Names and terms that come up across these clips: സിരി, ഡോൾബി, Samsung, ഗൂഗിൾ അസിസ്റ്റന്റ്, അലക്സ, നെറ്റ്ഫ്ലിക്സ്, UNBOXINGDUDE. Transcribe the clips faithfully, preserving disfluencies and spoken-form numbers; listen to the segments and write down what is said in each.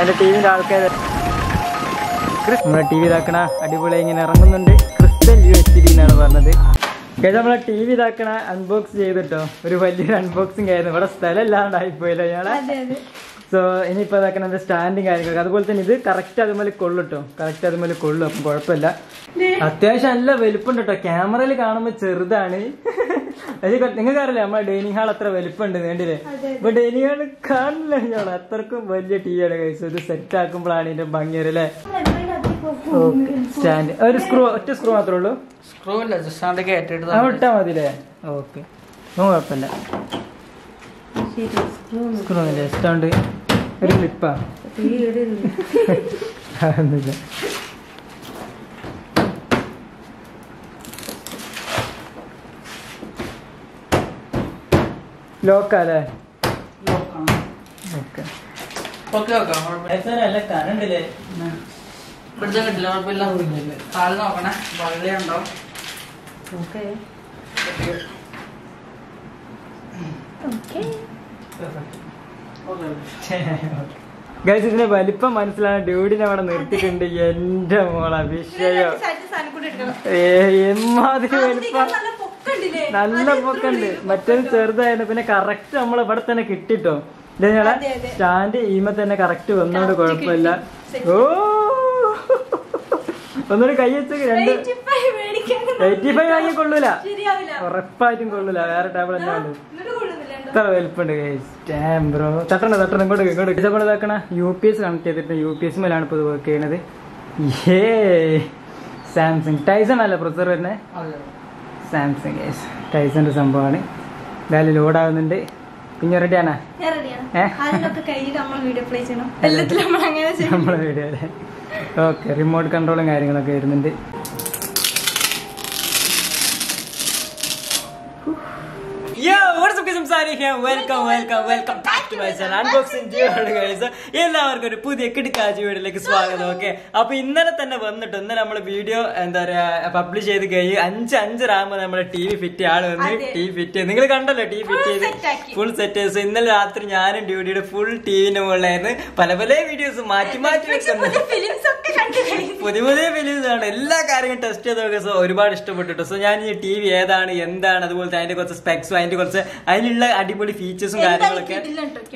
अगर T V आल् T V अड़े क्रिस्टल यू कैसे ना टी वि अणबोक्सो और वैलियर अणबोक्सिंग इवे स्थल सो इन स्टांड क्यों अलग करेक्ट अल को करेक्ट अल को कुछ अत्यावश्यम ना वलुपम क्याम चुदानी डेनिंग हाल अत्र वलुपमें अब डेनिंग हाल का अत्र वलिए टी वि कहते सैटाणी भंगीरल സ്റ്റാൻഡ് ഒരു സ്ക്രൂ ഒറ്റ സ്ക്രൂ മാത്രമേ ഉള്ളൂ സ്ക്രൂ അല്ല സ്റ്റാൻഡ് കേറ്റിട്ട് ആ ഇട്ടാ മതിലേ ഓക്കേ നോ കുഴപ്പമില്ല ശരി സ്ക്രൂ സ്ക്രൂ അല്ല സ്റ്റാൻഡ് ഒരു ക്ലിപ്പാ ഈ ഒരു അന്നില്ല ലോക്ക് അല്ലേ ലോക്ക് ഓക്കേ ഓക്കേ ഓക്കേ എത്ര അല്ല കറണ്ട് അല്ലേ ഇവിടുത്തെ കിട്ടില്ല കുഴപ്പമില്ല താഴെ നോക്കണേ വളരെ ഉണ്ടാവും ഗൈസ് ഇതിന്റെ വലിപ്പം മനസ്സിലാണ് ഡ്യൂഡിനെ അവിടെ നിർത്തിയിട്ടുണ്ട് എന്റെ മോള അഭിഷേകം എമ്മാതിരി വലിപ്പം നല്ല പൊക്കുണ്ട് മറ്റൊരു ചെറുതായിരുന്നു പിന്നെ കറക്റ്റ് നമ്മൾ ഇവിടെ തന്നെ കിട്ടിട്ടോ സ്റ്റാൻഡ് ഈമ തന്നെ കറക്റ്റ് വന്നോണ്ട് കുഴപ്പമില്ല ഓ कई वांगूल उल वे टेबल तटना UPS connect UPS mail work Samsung Tyson अल प्रोसेसर वे Samsung Tyson संभव लोड रेडियाना ओके रिमोट कंट्रोल वीडियो स्वागत ओके अब इन्ले वन ना वीडियो पब्लिश अंज अंजर T V fit T fit कलो टी फिट फुल सेट इन रात्रि या ड्यूटी फुल टीवी मोल पल पल वीडियोस പുതിയ പുതിയ ഫിലിംസ് ആണ് എല്ലാ കാര്യങ്ങളും ടെസ്റ്റ് ചെയ്ത് നോക്കുക സോ ഒരുപാട് ഇഷ്ടപ്പെട്ടിട്ടോ സോ ഞാൻ ഈ ടിവി ഏതാണ് എന്താണ് അതുപോലെ തന്നെ അതിന്റെ കുറച്ച് സ്പെക്സ് അതിന്റെ കുറച്ച് അതിലുള്ള അടിപൊളി ഫീച്ചേഴ്സും കാര്യങ്ങളൊക്കെ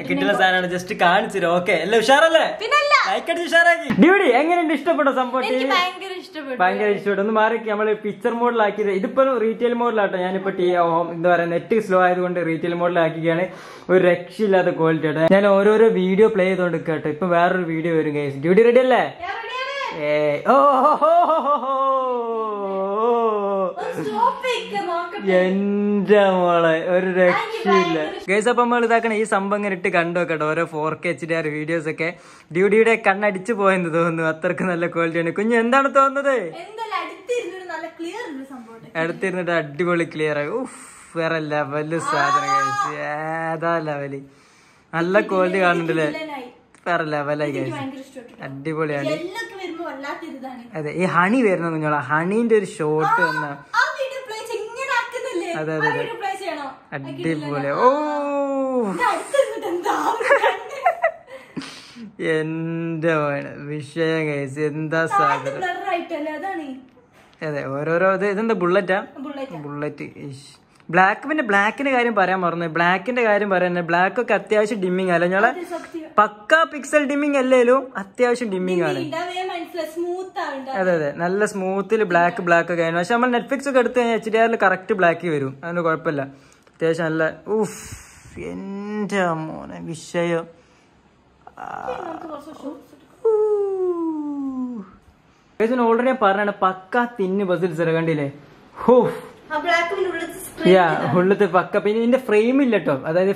കിട്ടുന്ന സാധനമാണ് ജസ്റ്റ് കാണിച്ചിരോ ഓക്കേ എല്ലാം ഉഷാറല്ലേ പിന്നല്ല ലൈക്ക് അടിച്ച് ഉഷാറാക്കി ഡ്യൂഡി എങ്ങനെയുണ്ട് ഇഷ്ടപ്പെട്ടോ സംഭവം എനിക്ക് ഭയങ്കര ഇഷ്ടപ്പെട്ടു ഭയങ്കര ഇഷ്ടപ്പെട്ടു ഒന്ന് മാറി നമ്മൾ പിക്ചർ മോഡിലാക്കി ഇതിപ്പോ റീറ്റെയിൽ മോഡിലാട്ടോ ഞാൻ ഇപ്പോ ടി എന്താ പറയുക നെറ്റ് സ്ലോ ആയതുകൊണ്ട് റീറ്റെയിൽ മോഡിലാക്കിയാണ് ഒരു രക്ഷയില്ലാത്ത ക്വാളിറ്റി ആണ് ഞാൻ ഓരോരോ വീഡിയോ പ്ലേ ചെയ്തുകൊണ്ട് കേട്ടോ ഇപ്പോ വേറൊരു വീഡിയോ വരും ഗയ്സ് ഡ്യൂഡി റെഡി അല്ലേ ഈ സംഭവം ഇട്ട് കണ്ടോക്കട്ടെ ഓരോ four K H D R videos ഒക്കെ ഡ്യൂഡിയുടെ കണ്ണടിച്ചു പോയെന്ന് തോന്നുന്നു അത്രക്ക് നല്ല ക്വാളിറ്റിയാണ് കുഞ്ഞു എന്താണ് തോന്നുന്നത് അടുത്തിരുന്നിട്ട് അടിപൊളി ക്ലിയർ ആയി വേറെ ലെവല് സാധനം ഏതാ ലെവല് നല്ല ക്വാളിറ്റി കാണുന്നുണ്ടല്ലേ വേറെ ലെവലായി അടിപൊളിയാണ് അതെ ഈ ഹണി വരുന്ന കുഞ്ഞോള ഹണീന്റെ ഒരു ഷോട്ട് എന്നാ അതെ അതെ അടിപൊളി ഓ എന്റെ വിഷയം കഴിച്ച് എന്താ സാധനം അതെ ഓരോരോ ഇതെന്താ ബുള്ളറ്റാ ബുള്ളറ്റ് ബ്ലാക്ക് പിന്നെ ബ്ലാക്കിന്റെ കാര്യം പറയാൻ മറന്നു ബ്ലാക്കിന്റെ കാര്യം പറയാൻ ബ്ലാക്ക് ഒക്കെ അത്യാവശ്യം ഡിമ്മിങ് അല്ല ഞങ്ങളെ പക്ക പിക്സൽ ഡിമ്മിങ് അല്ലേലും അത്യാവശ്യം ഡിമ്മിങ് ആണ് അതെ അതെ നല്ല സ്മൂത്തിൽ ബ്ലാക്ക് ബ്ലാക്ക് ഒക്കെ ആയിരുന്നു പക്ഷെ നമ്മൾ നെറ്റ്ഫ്ലിക്സ് ഒക്കെ എടുത്ത് കഴിഞ്ഞാൽ എച്ച് ഡി ആറിൽ കറക്റ്റ് ബ്ലാക്ക് വരും അതിന് കുഴപ്പമില്ല അത്യാവശ്യം നല്ല ഊഫ് എന്റെ മോനെ വിഷയം ഓൾറെഡി പറഞ്ഞാണ് പക്ക തിന്ന് ബസിൽ ചെറുകണ്ടില്ലേ ഹൂഫ് ഉള്ളത് പക്ക പിന്നെ ഇതിന്റെ ഫ്രെയിം ഇല്ല കേട്ടോ അതായത്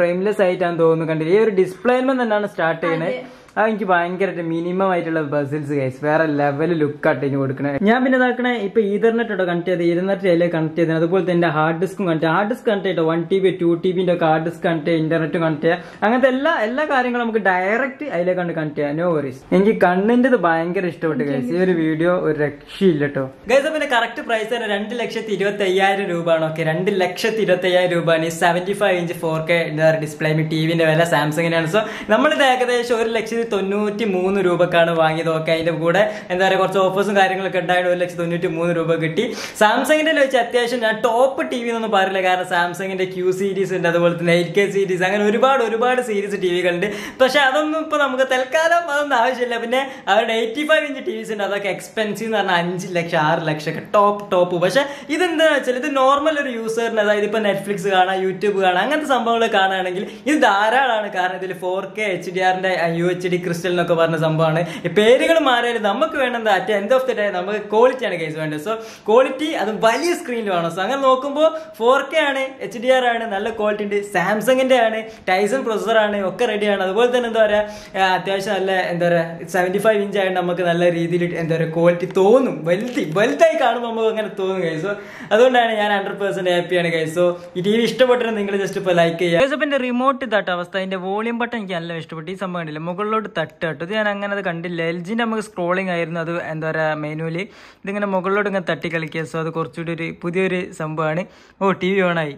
ഫ്രെയിംലെസ് ആയിട്ടാണ് തോന്നുന്നു കണ്ടില്ല ഈ ഒരു ഡിസ്പ്ലേമെന്റ് തന്നെയാണ് സ്റ്റാർട്ട് ചെയ്യുന്നത് അത് എനിക്ക് ഭയങ്കരമായിട്ട് മിനിമം ആയിട്ടുള്ള ബസിൽസ് ഗൈസ് വേറെ ലെവൽ ലുക്കായിട്ട് ഇനി കൊടുക്കണേ ഞാൻ പിന്നെ ഇതാക്കണേ ഇപ്പൊ ഈതർനെറ്റ് കേട്ടോ കണക്ട് ചെയ്ത് ഈതർനെറ്റ് അതിലേക്ക് കണക്ട് ചെയ്തത് അതുപോലെ തന്നെ ഹാർഡ് ഡിസ്കും കണക്ട് ഹാർഡ് ഡിസ്ക് കണക്ട് ചെയ്തോ one T B two T ബിന്റെ ഒക്കെ ഹാർഡ് ഡിസ്ക് കണക്ട് ചെയ്യുക ഇന്റർനെറ്റ് കണക്ട് ചെയ്യുക അങ്ങനത്തെ എല്ലാ എല്ലാ കാര്യങ്ങളും നമുക്ക് ഡയറക്റ്റ് അതിലേക്ക് കണ്ട് കണക്ട് ചെയ്യാം നോ വറീസ് എനിക്ക് കണ്ണിന്റെ ഭയങ്കര ഇഷ്ടപ്പെട്ടു ഗൈസ് ഈ ഒരു വീഡിയോ ഒരു രക്ഷയില്ല കേട്ടോ ഗൈസ് പിന്നെ കറക്റ്റ് പ്രൈസ് തന്നെ രണ്ട് ലക്ഷത്തി ഇരുപത്തി അയ്യായിരം രൂപയാണ് ഓക്കെ രണ്ട് ലക്ഷത്തി ഇരുപത്തി അയ്യായിരം രൂപയാണ് ഈ seventy five inch four K display ടിവിന്റെ വില സാംസങ്ങിനാണ് സോ നമ്മളിത് ഏകദേശം ഒരു ലക്ഷത്തി one lakh ninety-three thousand രൂപക്കാണ് വാങ്ങിയത്. ഓക്കെ, അതിന്റെ കൂടെ എന്താ പറയുക കുറച്ച് ഓഫേഴ്സും കാര്യങ്ങളൊക്കെ ഉണ്ടായിട്ട് ഒരു ലക്ഷത്തി തൊണ്ണൂറ്റി മൂന്ന് രൂപ കിട്ടി. സാംസങ്ങിന്റെ വെച്ച് അത്യാവശ്യം ഞാൻ ടോപ്പ് ടി വി എന്നൊന്നും പറയില്ല, കാരണം സാംസങ്ങിന്റെ ക്യൂ സീരീസ് ഉണ്ട്, അതുപോലെ തന്നെ എയ്റ്റ് കെ സീരീസ്, അങ്ങനെ ഒരുപാട് ഒരുപാട് സീരീസ് ടി വികളുണ്ട്. പക്ഷെ അതൊന്നും ഇപ്പൊ നമുക്ക് തൽക്കാലം അതൊന്നും ആവശ്യമില്ല. പിന്നെ അവരുടെ eighty five inch TVs ഉണ്ട്, അതൊക്കെ എക്സ്പെൻസീവ് എന്ന് പറഞ്ഞാൽ അഞ്ച് ലക്ഷം ആറ് ലക്ഷം ഒക്കെ ടോപ്പ് ടോപ്പ്. പക്ഷെ ഇതെന്താണെന്ന് വെച്ചാൽ ഇത് നോർമൽ ഒരു യൂസറിന്, അതായത് ഇപ്പൊ നെറ്റ്ഫ്ലിക്സ് കാണാം, യൂട്യൂബ് കാണാം, അങ്ങനത്തെ സംഭവങ്ങൾ കാണുകയാണെങ്കിൽ ഇത് ധാരാളമാണ്. കാരണം ഇതിൽ ഫോർ കെ എച്ച് ഡി ആറിന്റെ യു എച്ച് ഡി ക്രിസ്റ്റൽ എന്നൊക്കെ പറഞ്ഞ സംഭവമാണ്. പേരുകൾ മാറിയാലും നമുക്ക് വേണ്ടത് at end of the day നമുക്ക് ക്വാളിറ്റിയാണ് കേസ് വേണ്ടത്. സോ ക്വാളിറ്റി അത് വലിയ സ്ക്രീനിൽ വേണം. സോ അങ്ങനെ നോക്കുമ്പോൾ ഫോർ കെ ആണ്, എച്ച് ഡി ആർ ആണ്, നല്ല ക്വാളിറ്റി ഉണ്ട്, സാംസങ്ങിന്റെ ആണ്, ടൈസൺ പ്രൊസസർ ആണ്, ഒക്കെ റെഡിയാണ്. അതുപോലെ തന്നെ എന്താ പറയുക അത്യാവശ്യം നല്ല എന്താ പറയുക സെവൻറ്റി ഫൈവ് ഇഞ്ച് ആയിട്ട് നമുക്ക് നല്ല രീതിയിൽ എന്താ പറയുക ക്വാളിറ്റി തോന്നും, വലുതി വലുതായി കാണുമ്പോൾ നമുക്ക് അങ്ങനെ തോന്നും കൈ. സോ അതുകൊണ്ടാണ് ഞാൻ ഹൺഡ്രഡ് പെർസെന്റ് ഹാപ്പിയാണ് കൈ. സോ ഈ ടി വി ഇഷ്ടപ്പെട്ടാൽ നിങ്ങൾ ജസ്റ്റ് ഇപ്പോൾ ലൈക്ക് ചെയ്യുക. റിമോട്ട് തട്ട അവസ്ഥ, അതിന്റെ വോളിയം ബട്ടൺ എനിക്ക് നല്ല ഇഷ്ടപ്പെട്ടു. ഈ സംഭവം കണ്ടില്ല, മുകളിലോട്ട് തട്ട് തട്ടു, ഇത് ഞാൻ അങ്ങനെ അത് കണ്ടില്ല. എൽ ജിന്റെ നമുക്ക് സ്ക്രോളിംഗ് ആയിരുന്നു, അത് എന്താ പറയുക മെനുവിൽ ഇതിങ്ങനെ മുകളിലോട്ട് ഇങ്ങനെ തട്ടി കളിക്കുക. സോ അത് കുറച്ചുകൂടി ഒരു പുതിയൊരു സംഭവമാണ്. ഓ ടി വി ഓണായി,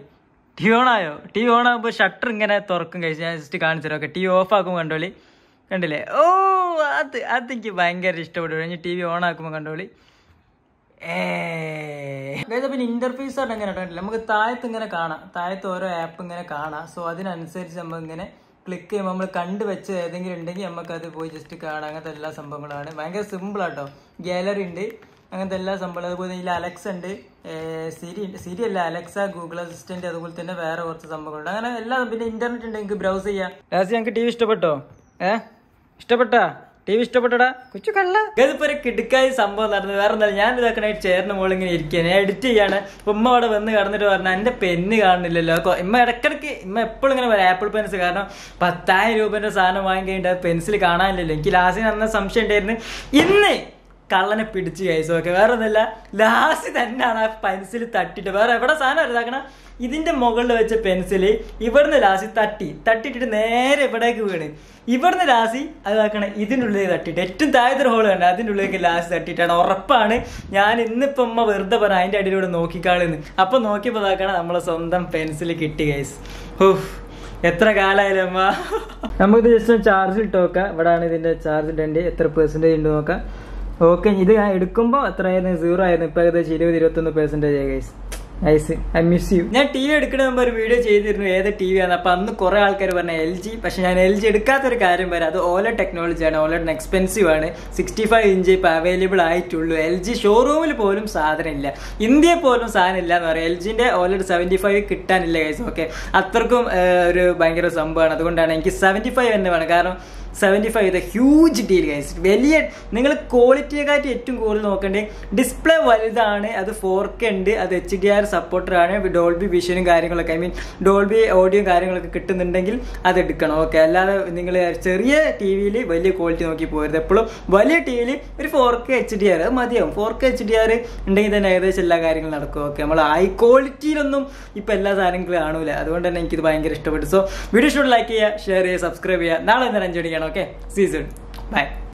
ടി വി ഓണായോ? ടി വി ഓണാകുമ്പോൾ ഷട്ടർ ഇങ്ങനെ തുറക്കും കഴിച്ച് ഞാൻ ജസ്റ്റ് കാണിച്ചു തരാം. ഓക്കെ, ടി വി ഓഫ് ആക്കുമ്പോൾ കണ്ടോളി, കണ്ടില്ലേ? ഓ അത് അത് എനിക്ക് ഭയങ്കര ഇഷ്ടപ്പെട്ടു. കഴിഞ്ഞ് ടി വി ഓൺ ആക്കുമ്പോൾ കണ്ടോളി. പിന്നെ ഇന്റർഫേസ് ആയിട്ട് അങ്ങനെ കണ്ടില്ല, നമുക്ക് താഴത്ത് ഇങ്ങനെ കാണാം, താഴത്ത് ഓരോ ആപ്പ് ഇങ്ങനെ കാണാം. സോ അതിനനുസരിച്ച് നമ്മൾ ഇങ്ങനെ ക്ലിക്ക് ചെയ്യുമ്പോൾ നമ്മൾ കണ്ടുവെച്ച് ഏതെങ്കിലും ഉണ്ടെങ്കിൽ നമുക്ക് അത് പോയി ജസ്റ്റ് കാണാം. അങ്ങനത്തെ എല്ലാ സംഭവങ്ങളാണ്, ഭയങ്കര സിമ്പിൾ ആട്ടോ. ഗാലറി ഉണ്ട്, അങ്ങനത്തെ എല്ലാ സംഭവം. അതുപോലെ ഇതിൽ അലക്സ ഉണ്ട്, സിരി സിരി അല്ല അലക്സ, ഗൂഗിൾ അസിസ്റ്റന്റ്, അതുപോലെ തന്നെ വേറെ കുറച്ച് സംഭവങ്ങളുണ്ട്, അങ്ങനെ എല്ലാം. പിന്നെ ഇന്റർനെറ്റ് ഉണ്ട്, എനിക്ക് ബ്രൗസ് ചെയ്യാം. ലാസ്റ്റ് ഞങ്ങൾക്ക് ടി വി ഇഷ്ടപ്പെട്ടോ? ഏ ഇഷ്ടപ്പെട്ടാ ടി വി? ഇഷ്ടപ്പെട്ടടാ കൊച്ചു കള്ള. ഇതിപ്പോ ഒരു കിടുക്കായ സംഭവം നടന്നത്. വേറെ എന്താ, ഞാൻ ഇതാക്കണായിട്ട് ചേർന്ന് മോൾ ഇങ്ങനെ ഇരിക്കുക, ഞാൻ എഡിറ്റ് ചെയ്യാണ്. ഉമ്മ അവിടെ വന്ന് കടന്നിട്ട് പറഞ്ഞാൽ എൻ്റെ പെന്ന് കാണുന്നില്ലല്ലോ. ഇമ്മ ഇടക്കിടക്ക് ഇമ്മ എപ്പോഴും ഇങ്ങനെ പറയാം ആപ്പിൾ പെൻസ്, കാരണം പത്തായിരം രൂപേൻ്റെ സാധനം വാങ്ങിക്കഴിഞ്ഞിട്ട് അത് പെൻസിൽ കാണാനില്ലല്ലോ. എനിക്ക് ലാസ്റ്റ് അന്ന് സംശയം ഉണ്ടായിരുന്നു. ഇന്ന് കള്ളനെ പിടിച്ച് കഴിച്ചു. ഓക്കെ, വേറെ ഒന്നുമല്ല, ലാസ്റ്റ് തന്നെയാണ് ആ പെൻസിൽ തട്ടിട്ട് വേറെ എവിടെ സാധനം ഇതാക്കണം, ഇതിന്റെ മുകളിൽ വെച്ച പെൻസില് ഇവിടുന്ന് ലാസി തട്ടി തട്ടിട്ടിട്ട് നേരെ ഇവിടേക്ക് വീണ്, ഇവിടുന്ന് ലാസി അതാക്കണം ഇതിൻ്റെ ഉള്ളിലേക്ക് തട്ടിയിട്ട്, ഏറ്റവും താഴത്തൊരു ഹോൾ കണ്ട അതിൻ്റെ ഉള്ളിലേക്ക് ലാസി തട്ടിയിട്ടാണ്. ഉറപ്പാണ് ഞാൻ ഇന്നിപ്പം അമ്മ വെറുതെ പറഞ്ഞ അതിൻ്റെ അടിയിലൂടെ നോക്കിക്കാളെന്ന്. അപ്പം നോക്കിയപ്പോൾ ഇതാക്കണം നമ്മളെ സ്വന്തം പെൻസിൽ കിട്ടി ഗൈസ്. ഓഹ് എത്ര കാലമായാലും അമ്മ നമുക്കിത് ജസ്റ്റ് ചാർജിൽ ഇട്ട് നോക്കാം. ഇവിടെയാണ് ഇതിൻ്റെ ചാർജ് ഇടേണ്ടി, എത്ര പെർസെൻറ്റേജ് ഉണ്ട് നോക്കാം. ഓക്കെ, ഇത് ഞാൻ എടുക്കുമ്പോൾ എത്രയായിരുന്നു? സീറോ ആയിരുന്നു. ഇപ്പോൾ ഏകദേശം ഇരുപത് ഇരുപത്തൊന്ന് പെർസെൻറ്റേജ് ആയി ഗൈസ്. ഐസ് ഐ മിസ് യു. ഞാൻ ടി വി എടുക്കുന്ന മുമ്പ് ഒരു വീഡിയോ ചെയ്തിരുന്നു ഏത് ടി വി ആണ്. അപ്പം അന്ന് കുറേ ആൾക്കാർ പറഞ്ഞ എൽ ജി, പക്ഷെ ഞാൻ എൽ ജി എടുക്കാത്തൊരു കാര്യം വരെ, അത് ഓലഡ് ടെക്നോളജിയാണ്, ഓലഡ് എക്സ്പെൻസീവ് ആണ്, സിക്സ്റ്റി ഫൈവ് ഇഞ്ച് ഇപ്പം അവൈലബിൾ ആയിട്ടുള്ളൂ. എൽ ജി ഷോറൂമിൽ പോലും സാധനം ഇല്ല, ഇന്ത്യയിൽ പോലും സാധനം ഇല്ല എന്ന് പറയാം. എൽ ജിൻ്റെ ഓലഡ് സെവൻറ്റി ഫൈവ് കിട്ടാനില്ല ഗൈസ്. ഓക്കെ, അത്രക്കും ഒരു ഭയങ്കര സംഭവമാണ്. അതുകൊണ്ടാണ് എനിക്ക് സെവൻറ്റി ഫൈവ് തന്നെ വേണം, കാരണം സെവൻറ്റി ഫൈവ് ഇത് ഹ്യൂജ് ഡീൽ ഗൈസ്. വലിയ നിങ്ങൾ ക്വാളിറ്റിയെക്കാട്ടി ഏറ്റവും കൂടുതൽ നോക്കേണ്ടത് ഡിസ്പ്ലേ വലുതാണ്, അത് ഫോർ കെ ഉണ്ട്, അത് എച്ച് ഡി ആർ സപ്പോർട്ടറാണ്, ഡോൾബി വിഷനും കാര്യങ്ങളൊക്കെ, ഐ മീൻ ഡോൾബി ഓഡിയോ കാര്യങ്ങളൊക്കെ കിട്ടുന്നുണ്ടെങ്കിൽ അത് എടുക്കണം. ഓക്കെ, അല്ലാതെ നിങ്ങൾ ചെറിയ ടി വിയിൽ വലിയ ക്വാളിറ്റി നോക്കി പോകരുത്. എപ്പോഴും വലിയ ടി വിയിൽ ഒരു four K H D R അത് മതിയാവും. Four K H D R ഉണ്ടെങ്കിൽ തന്നെ ഏകദേശം എല്ലാ കാര്യങ്ങളും നടക്കും. ഓക്കെ, നമ്മൾ ഹൈ ക്വാളിറ്റിയിലൊന്നും ഇപ്പം എല്ലാ സാധനങ്ങളും കാണൂല. അതുകൊണ്ട് തന്നെ എനിക്കിത് ഭയങ്കര ഇഷ്ടപ്പെട്ടു. സോ വീഡിയോ ഷൂട്ട് ലൈക്ക് ചെയ്യുക, ഷെയർ ചെയ്യുക, സബ്സ്ക്രൈബ് ചെയ്യുക. നാളെ തന്നെ അഞ്ചടിക്കണം. Okay, see you soon. Bye.